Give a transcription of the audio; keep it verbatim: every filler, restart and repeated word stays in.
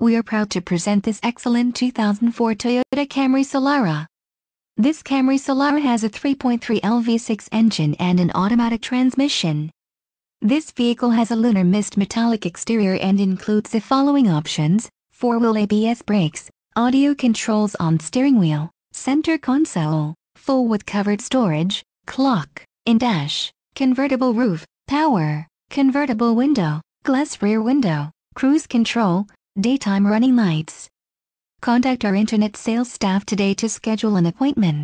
we are proud to present this excellent two thousand four Toyota Camry Solara. This Camry Solara has a three point three liter V six engine and an automatic transmission. This vehicle has a Lunar Mist Metallic exterior and includes the following options: four-wheel A B S brakes, audio controls on steering wheel, center console, full with covered storage, clock, in-dash, convertible roof, power, convertible window, glass rear window, cruise control, daytime running lights. Contact our internet sales staff today to schedule an appointment.